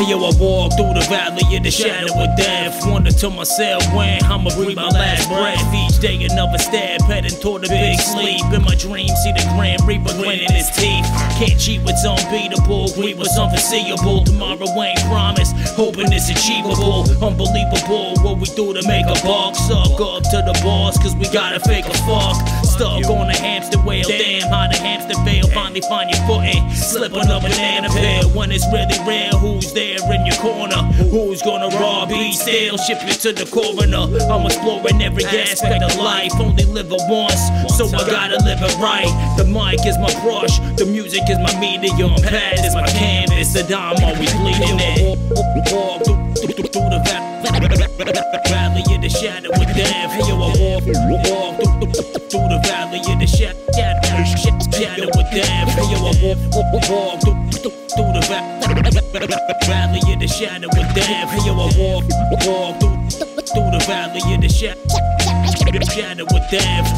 Hey yo, I walk through the valley of the shadow of death. Wonder to myself when I'ma breathe my last breath. Each day another step, heading toward the big sleep. In my dreams, see the Grim Reaper grinning his teeth. Can't cheat what's unbeatable, we was unforeseeable. Tomorrow ain't promised, hoping it's achievable. Unbelievable what we do to make a buck. Suck up to the boss, cause we gotta fake a fuck. Stuck on the hamster wheel, damn how the hamster fail. Finally find your footing, slip on a banana peel. When it's really real, who's there in your corner? Who's gonna rob you? Still ship you to the coroner. I'm exploring every aspect of life, only live it once, so I gotta live it right. The mic is my brush, the music is my medium, pad is my canvas, and I'm always bleeding it. Walk through the valley of the shadow of death. Hey yo, I walk through the valley of the shadow of death. Hey yo, I walk through the valley of the shadow of death. Hey yo, I walk through the valley of the shadow of death.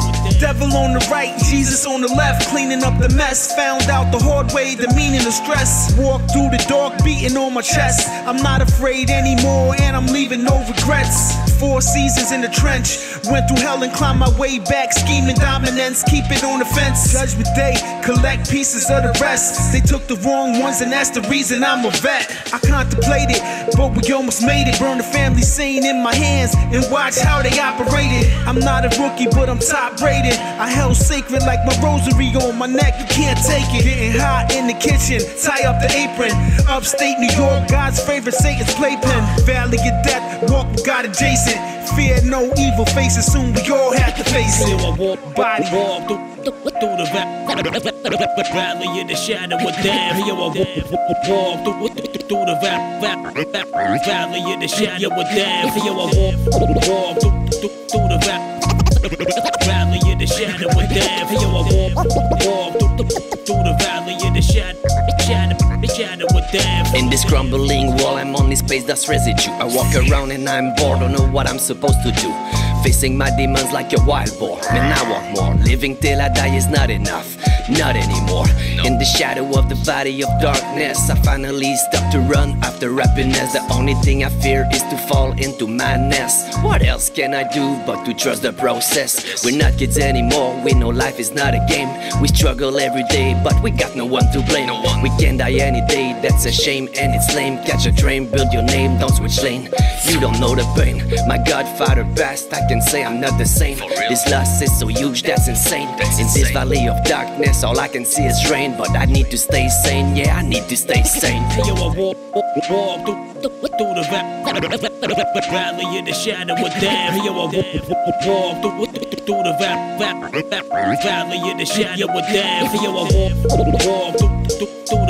Devil on the right, Jesus on the left, cleaning up the mess. Found out the hard way, the meaning of stress. Walk through the dark, beating on my chest. I'm not afraid anymore, and I'm leaving no regrets. 4 seasons in the trench, went through hell and climbed my way back. Scheming dominance, keep it on the fence. Judgment day, collect pieces of the rest. They took the wrong ones, and that's the reason I'm a vet. I contemplated, but we almost made it. Burn the family scene in my hands, and watch how they operated. I'm not a rookie, but I'm top rated. I held sacred like my rosary on my neck, you can't take it. Getting hot in the kitchen, tie up the apron. Upstate New York, God's favorite, Satan's playpen. Valley of death, walk with God adjacent. Fear no evil faces, soon we all have to face it. I walk through the valley of the shadow of death. Yo, I walk through the valley of the shadow of death. Yo, I walk through the valley of the shadow of death. Hey yo, I walk through the valley of the shadow of death. In this crumbling wall, I'm only space that's residue. I walk around and I'm bored, don't know what I'm supposed to do. Facing my demons like a wild boar, man, I want more. Living till I die is not enough, not anymore. In the shadow of the valley of darkness, I finally stop to run after happiness. The only thing I fear is to fall into madness. What else can I do but to trust the process? We're not kids anymore, we know life is not a game. We struggle every day, but we got no one to blame. We can die any day, that's a shame and it's lame. Catch a train, build your name, don't switch lane. You don't know the pain, my godfather passed, I can say I'm not the same. This loss is so huge, that's insane. In this valley of darkness, all I can see is rain, but I need to stay sane. Yeah, I need to stay sane. Hey yo, I walk through the valley of the shadow of death. Hey yo, I walk through the valley of the shadow of death. Hey yo, I walk through the valley of the shadow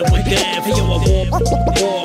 of death. Hey yo, I walk.